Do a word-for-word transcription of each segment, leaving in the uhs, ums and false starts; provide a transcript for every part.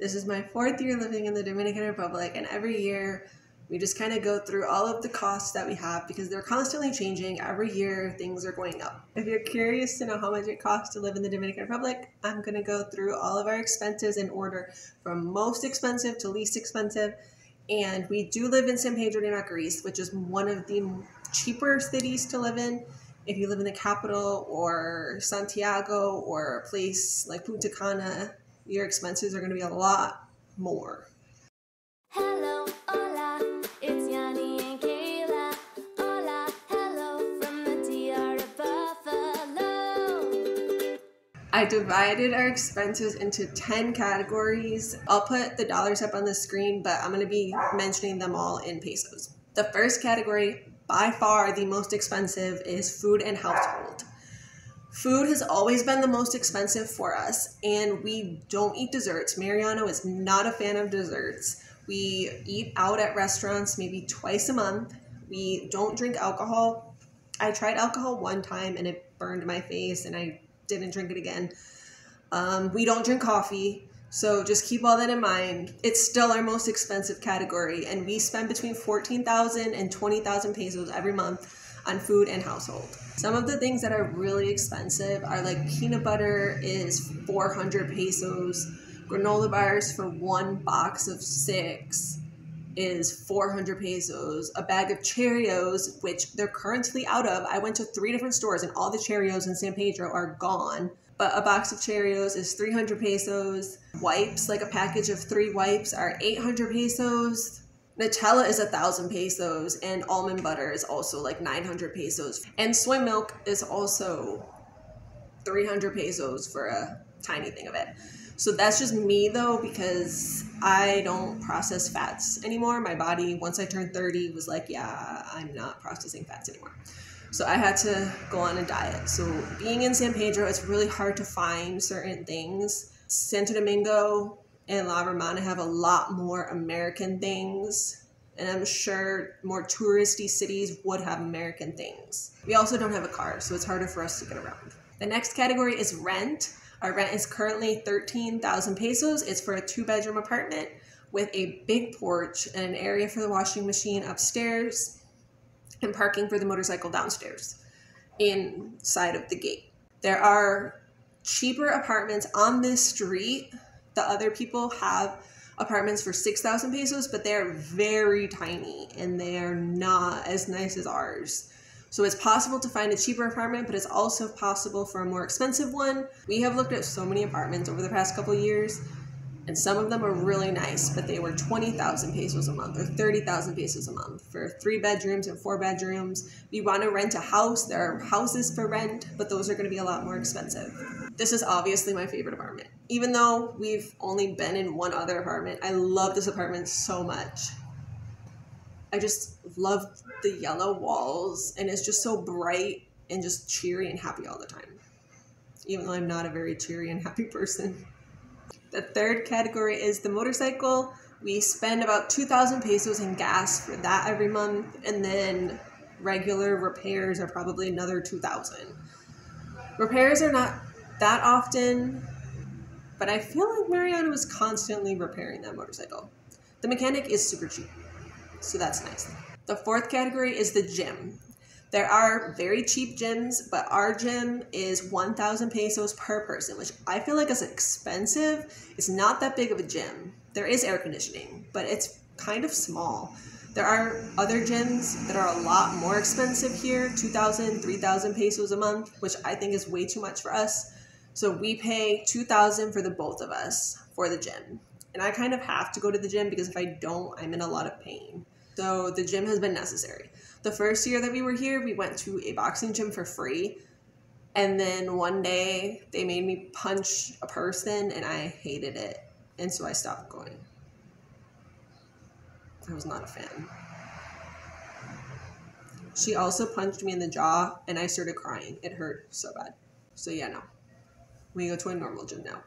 This is my fourth year living in the Dominican Republic, and every year we just kind of go through all of the costs that we have because they're constantly changing. Every year, things are going up. If you're curious to know how much it costs to live in the Dominican Republic, I'm gonna go through all of our expenses in order from most expensive to least expensive. And we do live in San Pedro de Macorís, which is one of the cheaper cities to live in. If you live in the capital or Santiago or a place like Punta Cana, your expenses are gonna be a lot more. Hello. I divided our expenses into ten categories. I'll put the dollars up on the screen, but I'm gonna be mentioning them all in pesos. The first category, by far the most expensive, is food and household. Food has always been the most expensive for us, and we don't eat desserts. Mariano is not a fan of desserts. We eat out at restaurants maybe twice a month. We don't drink alcohol. I tried alcohol one time and it burned my face and I didn't drink it again. Um, we don't drink coffee, so just keep all that in mind. It's still our most expensive category, and we spend between fourteen thousand and twenty thousand pesos every month on food and household. Some of the things that are really expensive are like peanut butter is four hundred pesos, granola bars for one box of six is four hundred pesos, a bag of Cheerios, which they're currently out of. I went to three different stores and all the Cheerios in San Pedro are gone, but a box of Cheerios is three hundred pesos. Wipes, like a package of three wipes, are eight hundred pesos. Nutella is one thousand pesos, and almond butter is also like nine hundred pesos. And soy milk is also three hundred pesos for a tiny thing of it. So that's just me though, because I don't process fats anymore. My body, once I turned thirty, was like, yeah, I'm not processing fats anymore. So I had to go on a diet. So being in San Pedro, it's really hard to find certain things. Santo Domingo and La Romana have a lot more American things. And I'm sure more touristy cities would have American things. We also don't have a car, so it's harder for us to get around. The next category is rent. Our rent is currently thirteen thousand pesos. It's for a two bedroom apartment with a big porch and an area for the washing machine upstairs and parking for the motorcycle downstairs inside of the gate. There are cheaper apartments on this street. The other people have apartments for six thousand pesos, but they're very tiny and they are not as nice as ours. So it's possible to find a cheaper apartment, but it's also possible for a more expensive one. We have looked at so many apartments over the past couple of years, and some of them are really nice, but they were twenty thousand pesos a month or thirty thousand pesos a month for three bedrooms and four bedrooms. We want to rent a house. There are houses for rent, but those are going to be a lot more expensive. This is obviously my favorite apartment. Even though we've only been in one other apartment, I love this apartment so much. I just love the yellow walls, and it's just so bright and just cheery and happy all the time, even though I'm not a very cheery and happy person. The third category is the motorcycle. We spend about two thousand pesos in gas for that every month, and then regular repairs are probably another two thousand. Repairs are not that often, but I feel like Mariana was constantly repairing that motorcycle. The mechanic is super cheap, so that's nice. The fourth category is the gym. There are very cheap gyms, but our gym is one thousand pesos per person, which I feel like is expensive. It's not that big of a gym. There is air conditioning, but it's kind of small. There are other gyms that are a lot more expensive here, two thousand, three thousand pesos a month, which I think is way too much for us. So we pay two thousand for the both of us for the gym. And I kind of have to go to the gym because if I don't, I'm in a lot of pain. So the gym has been necessary. The first year that we were here, we went to a boxing gym for free. And then one day they made me punch a person and I hated it. And so I stopped going. I was not a fan. She also punched me in the jaw and I started crying. It hurt so bad. So yeah, no. We go to a normal gym now.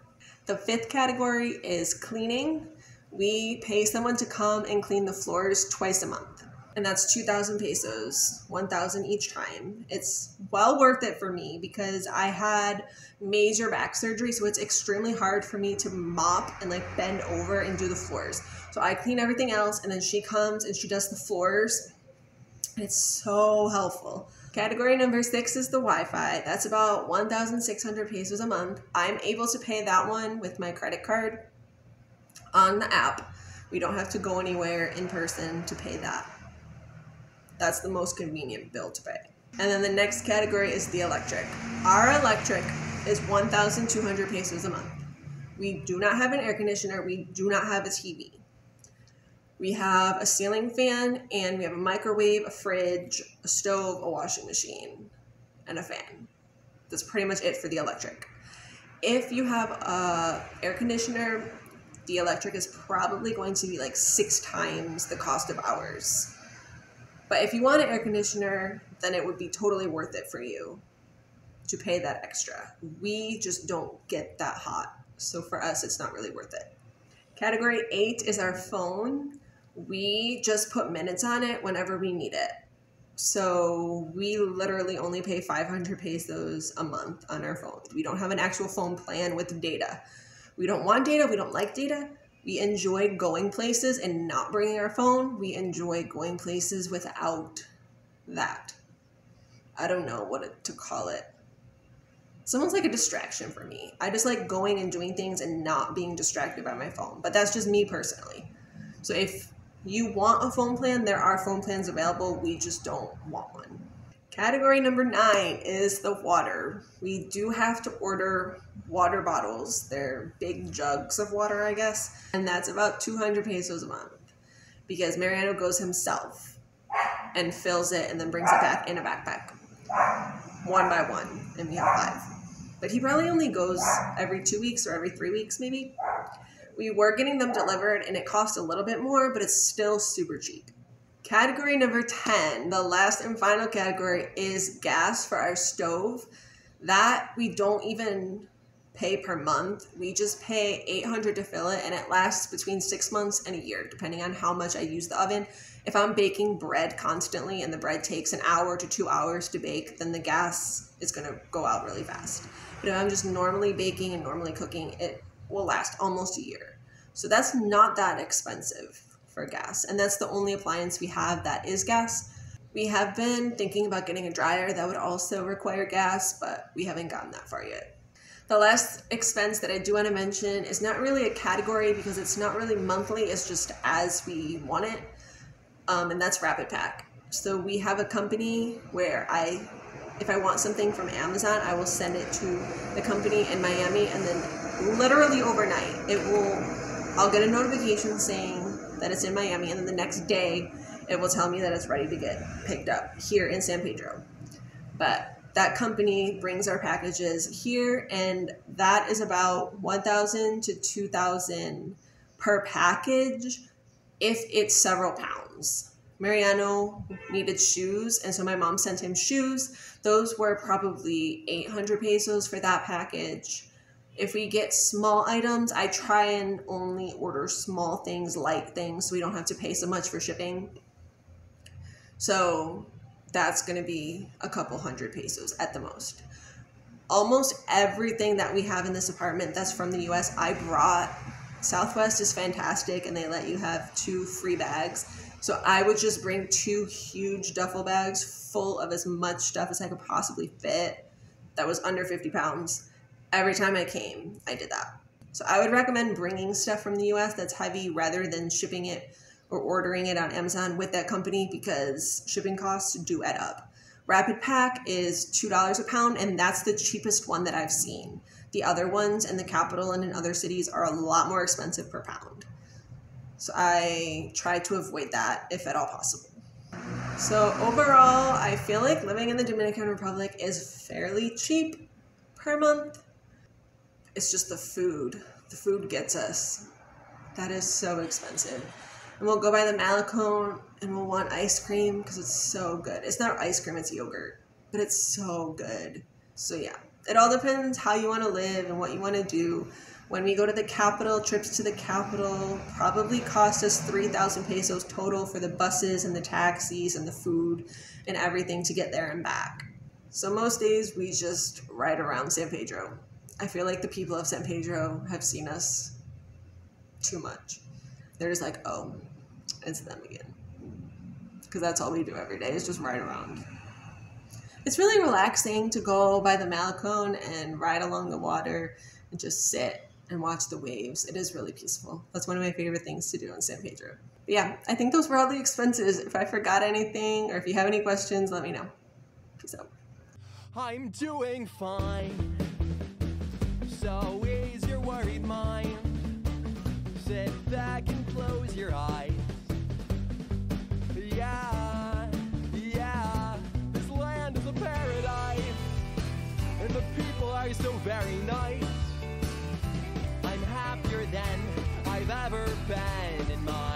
The fifth category is cleaning. We pay someone to come and clean the floors twice a month. and that's two thousand pesos, one thousand each time. It's well worth it for me because I had major back surgery, so it's extremely hard for me to mop and like bend over and do the floors. So I clean everything else, and then she comes and she does the floors. It's so helpful. Category number six is the Wi-Fi. That's about one thousand six hundred pesos a month. I'm able to pay that one with my credit card on the app. We don't have to go anywhere in person to pay that. That's the most convenient bill to pay. And then the next category is the electric. Our electric is one thousand two hundred pesos a month. We do not have an air conditioner. We do not have a T V. We have a ceiling fan, and we have a microwave, a fridge, a stove, a washing machine, and a fan. That's pretty much it for the electric. If you have a air conditioner, the electric is probably going to be like six times the cost of ours. But if you want an air conditioner, then it would be totally worth it for you to pay that extra. We just don't get that hot. So for us, it's not really worth it. Category eight is our phone. We just put minutes on it whenever we need it. So we literally only pay five hundred pesos a month on our phone. We don't have an actual phone plan with data. We don't want data. We don't like data. We enjoy going places and not bringing our phone. We enjoy going places without that. I don't know what to call it. It's almost like a distraction for me. I just like going and doing things and not being distracted by my phone. But that's just me personally. So if you want a phone plan, there are phone plans available. We just don't want one. Category number nine is the water. We do have to order water bottles. They're big jugs of water, I guess. And that's about two hundred pesos a month because Mariano goes himself and fills it and then brings it back in a backpack one by one, and we have five. But he probably only goes every two weeks or every three weeks maybe. We were getting them delivered, and it cost a little bit more, but it's still super cheap. Category number ten, the last and final category, is gas for our stove. That we don't even pay per month. We just pay eight hundred to fill it, and it lasts between six months and a year, depending on how much I use the oven. If I'm baking bread constantly and the bread takes an hour to two hours to bake, then the gas is gonna go out really fast. But if I'm just normally baking and normally cooking, it will last almost a year. So that's not that expensive for gas. And that's the only appliance we have that is gas. We have been thinking about getting a dryer that would also require gas, but we haven't gotten that far yet. The last expense that I do want to mention is not really a category because it's not really monthly, it's just as we want it. Um, and that's RapidPack. So we have a company where I, if I want something from Amazon, I will send it to the company in Miami, and then literally overnight, it will, I'll get a notification saying that it's in Miami, and then the next day it will tell me that it's ready to get picked up here in San Pedro. But that company brings our packages here, and that is about one thousand to two thousand per package if it's several pounds. Mariano needed shoes, and so my mom sent him shoes. Those were probably eight hundred pesos for that package. If we get small items, I try and only order small things, light things, so we don't have to pay so much for shipping. So that's going to be a couple hundred pesos at the most. Almost everything that we have in this apartment that's from the U S I brought. Southwest is fantastic, and they let you have two free bags. So I would just bring two huge duffel bags full of as much stuff as I could possibly fit that was under fifty pounds. Every time I came, I did that. So I would recommend bringing stuff from the U S that's heavy rather than shipping it or ordering it on Amazon with that company because shipping costs do add up. RapidPack is two dollars a pound, and that's the cheapest one that I've seen. The other ones in the capital and in other cities are a lot more expensive per pound. So I try to avoid that if at all possible. So overall, I feel like living in the Dominican Republic is fairly cheap per month. It's just the food. The food gets us. That is so expensive. And we'll go by the Malecon and we'll want ice cream because it's so good. It's not ice cream, it's yogurt, but it's so good. So yeah. It all depends how you want to live and what you want to do, When we go to the capital, trips to the capital probably cost us three thousand pesos total for the buses and the taxis and the food and everything to get there and back. So most days we just ride around San Pedro. I feel like the people of San Pedro have seen us too much. They're just like, oh, it's them again. Because that's all we do every day is just ride around. It's really relaxing to go by the Malecon and ride along the water and just sit and watch the waves. It is really peaceful. That's one of my favorite things to do in San Pedro. But yeah, I think those were all the expenses. If I forgot anything or if you have any questions, let me know. Peace out. I'm doing fine. So ease your worried mind. Sit back and close your eyes. Yeah, yeah, this land is a paradise. And the people are so very nice. I'm happier than I've ever been in my